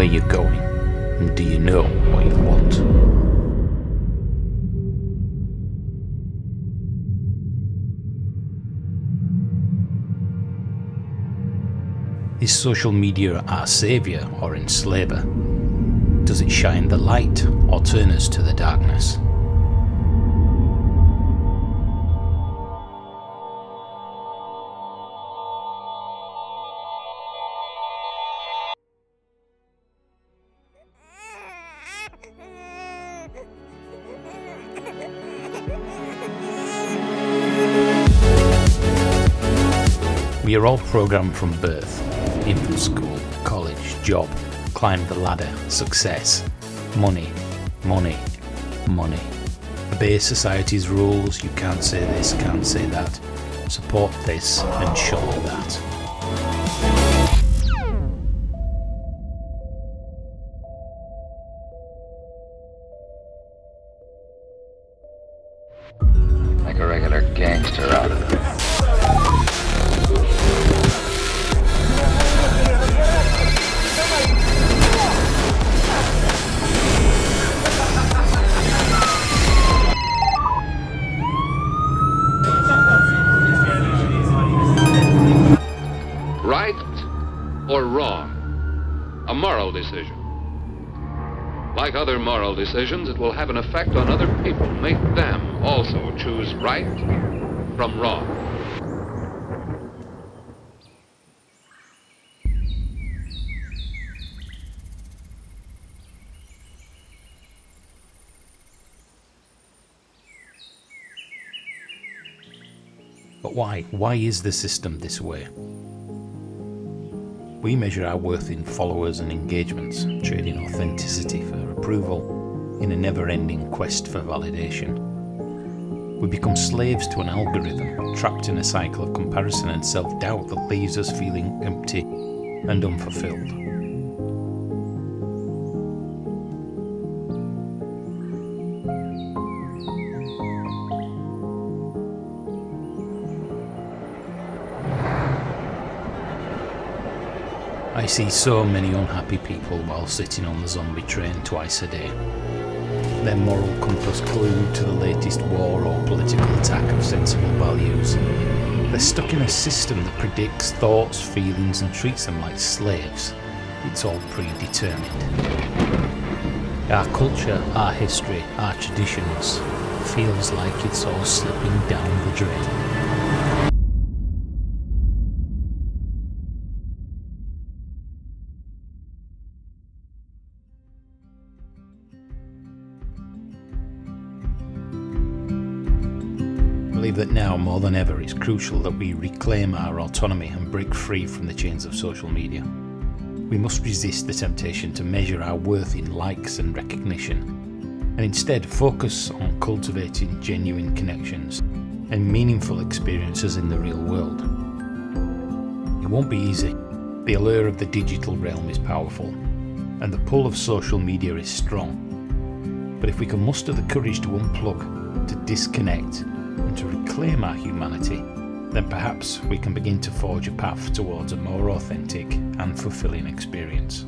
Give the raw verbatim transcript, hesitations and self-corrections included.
where you're going? And do you know what you want? Is social media our saviour or enslaver? Does it shine the light or turn us to the darkness? We are all programmed from birth. Infant school, college, job, climb the ladder, success, money, money, money. Obey society's rules, you can't say this, can't say that. Support this and show that. Like a regular gangster out of there. Right or wrong? A moral decision. Like other moral decisions, it will have an effect on other people. Make them also choose right from wrong. But why? Why is the system this way? We measure our worth in followers and engagements, trading authenticity for approval in a never-ending quest for validation. We become slaves to an algorithm, trapped in a cycle of comparison and self-doubt that leaves us feeling empty and unfulfilled. I see so many unhappy people while sitting on the zombie train twice a day. Their moral compass glued to the latest war or political attack of sensible values. They're stuck in a system that predicts thoughts, feelings, and treats them like slaves. It's all predetermined. Our culture, our history, our traditions feels like it's all slipping down the drain. I believe that now more than ever it's crucial that we reclaim our autonomy and break free from the chains of social media. We must resist the temptation to measure our worth in likes and recognition, and instead focus on cultivating genuine connections and meaningful experiences in the real world. It won't be easy. The allure of the digital realm is powerful, and the pull of social media is strong. But if we can muster the courage to unplug, to disconnect, and to reclaim our humanity, then perhaps we can begin to forge a path towards a more authentic and fulfilling experience.